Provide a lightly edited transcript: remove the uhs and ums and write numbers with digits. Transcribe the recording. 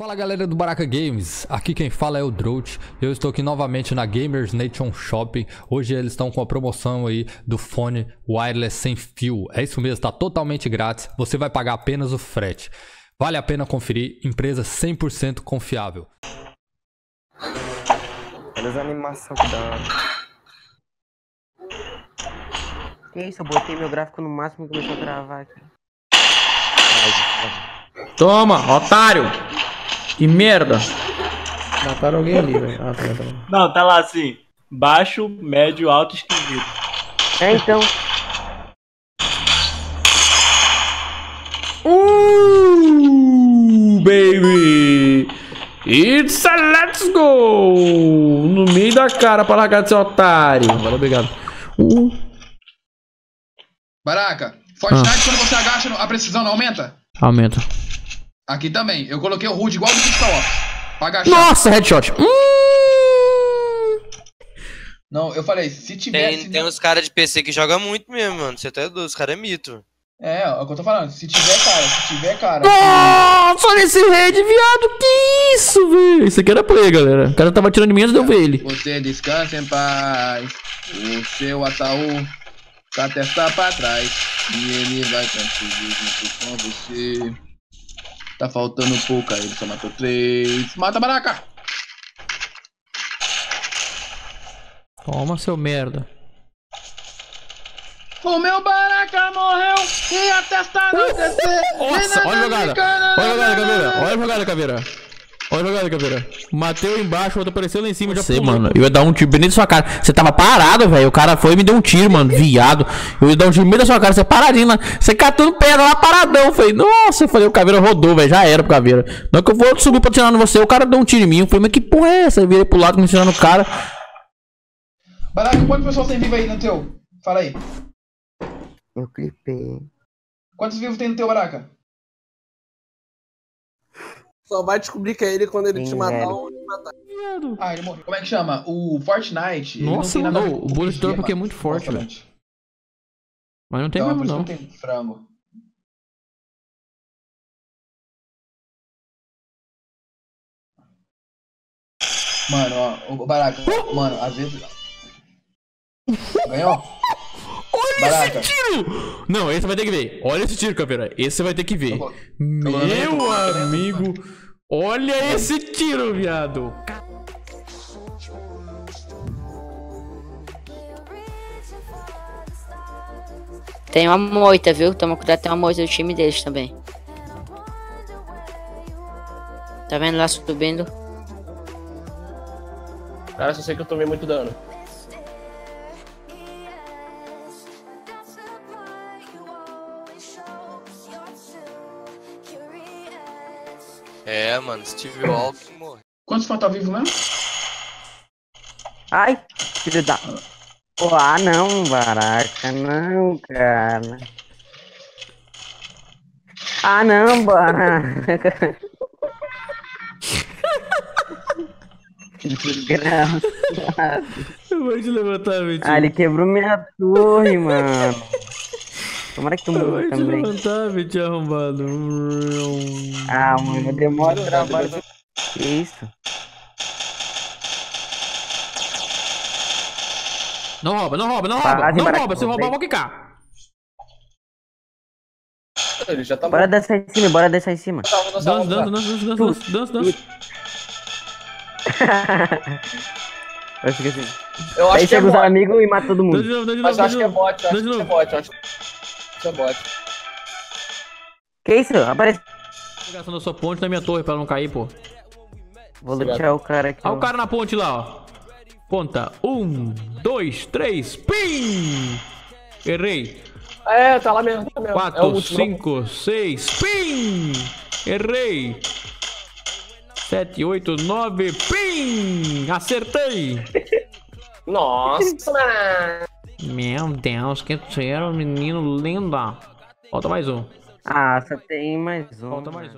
Fala galera do Baraka Games, aqui quem fala é o Drout. Eu estou aqui novamente na Gamers Nation Shopping. Hoje eles estão com a promoção aí do fone wireless sem fio. É isso mesmo, está totalmente grátis, você vai pagar apenas o frete. Vale a pena conferir, empresa 100% confiável. Olha as animações que dá. Que isso, eu botei meu gráfico no máximo e começou a travar aqui. Toma, otário! Que merda! Mataram alguém ali, velho. Ah, tá. Não, tá lá assim. Baixo, médio, alto, esquisito. É, então. Baby! It's a let's go! No meio da cara pra largar de seu otário. Agora, obrigado. Baraka, Fortnite, quando você agacha, a precisão não aumenta? Aumenta. Aqui também, eu coloquei o HUD igual do Pistão, ó. Pra agachar. Nossa, headshot! Não, eu falei, se tivesse... Tem uns caras de PC que jogam muito mesmo, mano. Você tá doido, os caras é mito. É, ó, é o que eu tô falando. Se tiver cara... Nossa, olha esse red, viado! Que isso, velho? Isso aqui era play, galera. O cara tava tirando de mim, antes deu pra ele. Você descansa em paz. O seu ataú cata está pra trás. E ele vai conseguir junto com você... Tá faltando um pouco, aí ele só matou 3. Mata, Baraka! Toma, seu merda. O meu Baraka morreu e a testa do DC. Nossa, olha a jogada. Olha a jogada, Caveira. Olha a jogada, Caveira. Olha a jogada, Caveira. Mateu embaixo, o outro apareceu lá em cima. Eu já sei, pulou. Mano, eu ia dar um tiro bem na sua cara. Você tava parado, velho. O cara foi e me deu um tiro, mano. Viado. Eu ia dar um tiro bem na sua cara. Você paradinho lá. Você catando pedra lá, paradão. Falei, nossa. Eu falei, o Caveira rodou, velho. Já era pro Caveira. Não é que eu vou subir pra tirar no você. O cara deu um tiro em mim. Eu falei, mas que porra é essa? Eu virei pro lado, me ensinando o cara. Baraka, quanto pessoal tem vivo aí no teu? Fala aí. Eu clipei. Quantos vivos tem no teu, Baraka? Só vai descobrir que é ele quando ele te matar ou ele matar. Ah, ele morreu. Como é que chama? O Fortnite. Nossa, não, o Bullet Door porque é muito forte, velho. Mas não tem mesmo, não. Não tem frango. Mano, ó, o Baraka. Mano, às vezes. Ganhou? Olha Baraka. Esse tiro! Não, esse vai ter que ver. Olha esse tiro, Caveira. Esse você vai ter que ver. Meu amigo, olha esse tiro, viado. Tem uma moita, viu? Toma cuidado, tem uma moita do time deles também. Tá vendo lá subindo? Cara, só sei que eu tomei muito dano. É, mano, Steve Wolf morreu. Quantos fãs tá vivo mesmo? Ai, filho da... Oh, ah, não, Baraka, não, cara. Ah, não, Baraka. Que desgraçado. Eu vou te levantar, meu tio. Ah, ele quebrou minha torre, mano. Tomara que tu morra também. Eu vou te levantar, bicho arrombado. Ah, mano, demora o trabalho. Que isso? Não rouba, não rouba, não rouba. Não rouba, se roubar eu vou quicar. Ele já tá. Bora dançar em cima, bora dançar em cima. Dança, dança, dança, dança, dança, dança. Vai ficar assim. Eu acho que é bot. Aí chega os amigos e mata todo mundo. Mas eu acho que é bot, eu acho que é bot, eu acho que... Seu bot. Que isso? Aparece. Tô gastando a sua ponte na minha torre pra não cair, pô. Vou lutear o cara aqui. Olha o cara na ponte lá, ó. Ponta. 1, 2, 3. PIM! Errei. É, tá lá mesmo. 4, 5, 6. PIM! Errei. 7, 8, 9. PIM! Acertei. Nossa, mano. Meu Deus, que cheiro, menino linda. Falta mais um. Ah, só tem mais um. Falta mais um.